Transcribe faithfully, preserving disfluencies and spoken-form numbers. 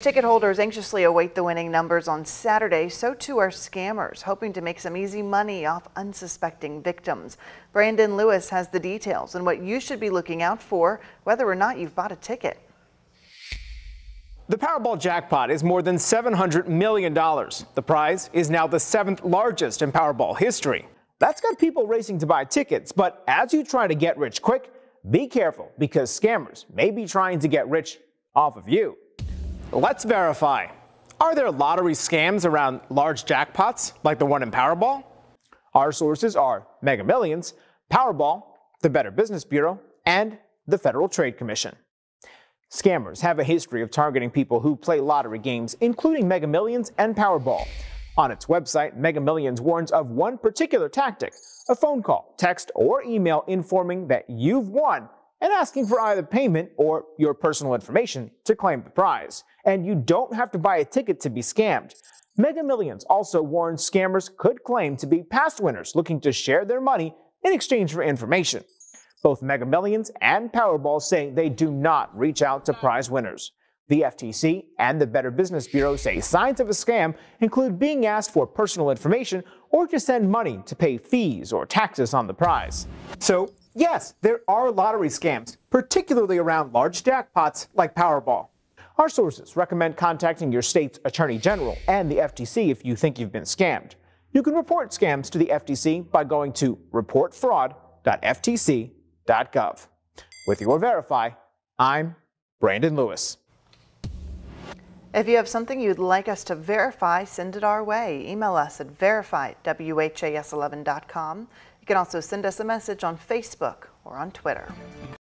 Ticket holders anxiously await the winning numbers on Saturday. So too are scammers, hoping to make some easy money off unsuspecting victims. Brandon Lewis has the details and what you should be looking out for, whether or not you've bought a ticket. The Powerball jackpot is more than seven hundred million dollars. The prize is now the seventh largest in Powerball history. That's got people racing to buy tickets, but as you try to get rich quick, be careful because scammers may be trying to get rich off of you. Let's verify. Are there lottery scams around large jackpots like the one in Powerball? Our sources are Mega Millions, Powerball, the Better Business Bureau, and the Federal Trade Commission. Scammers have a history of targeting people who play lottery games, including Mega Millions and Powerball. On its website, Mega Millions warns of one particular tactic: a phone call, text, or email informing that you've won and asking for either payment or your personal information to claim the prize. And you don't have to buy a ticket to be scammed. Mega Millions also warns scammers could claim to be past winners looking to share their money in exchange for information. Both Mega Millions and Powerball say they do not reach out to prize winners. The F T C and the Better Business Bureau say signs of a scam include being asked for personal information or to send money to pay fees or taxes on the prize. So, yes, there are lottery scams, particularly around large jackpots like Powerball. Our sources recommend contacting your state's attorney general and the F T C if you think you've been scammed. You can report scams to the F T C by going to report fraud dot F T C dot gov. With your Verify, I'm Brandon Lewis. If you have something you'd like us to verify, send it our way. Email us at verify at w h a s eleven dot com. You can also send us a message on Facebook or on Twitter.